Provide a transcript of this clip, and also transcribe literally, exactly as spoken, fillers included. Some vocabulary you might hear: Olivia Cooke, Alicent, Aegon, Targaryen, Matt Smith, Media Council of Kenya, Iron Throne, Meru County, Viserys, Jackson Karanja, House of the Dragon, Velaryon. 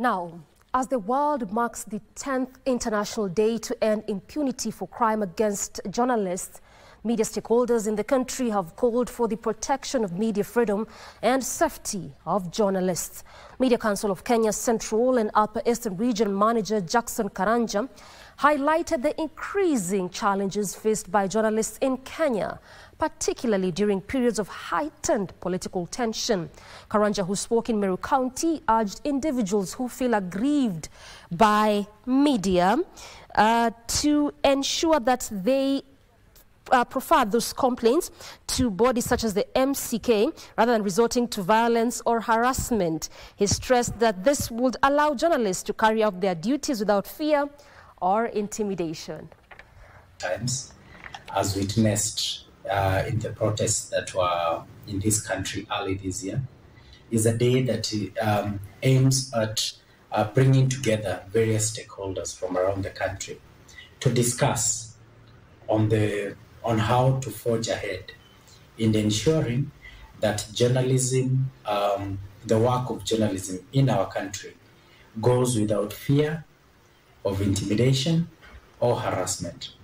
Now, as the world marks the tenth International Day to End Impunity for Crime Against Journalists, media stakeholders in the country have called for the protection of media freedom and safety of journalists. Media Council of Kenya Central and Upper Eastern Region Manager Jackson Karanja highlighted the increasing challenges faced by journalists in Kenya, particularly during periods of heightened political tension. Karanja, who spoke in Meru County, urged individuals who feel aggrieved by media uh, to ensure that they Uh, prefer those complaints to bodies such as the M C K rather than resorting to violence or harassment. He stressed that this would allow journalists to carry out their duties without fear or intimidation. Times, as witnessed uh, in the protests that were in this country early this year, is a day that um, aims at uh, bringing together various stakeholders from around the country to discuss on the on how to forge ahead in ensuring that journalism, um, the work of journalism in our country, goes without fear of intimidation or harassment.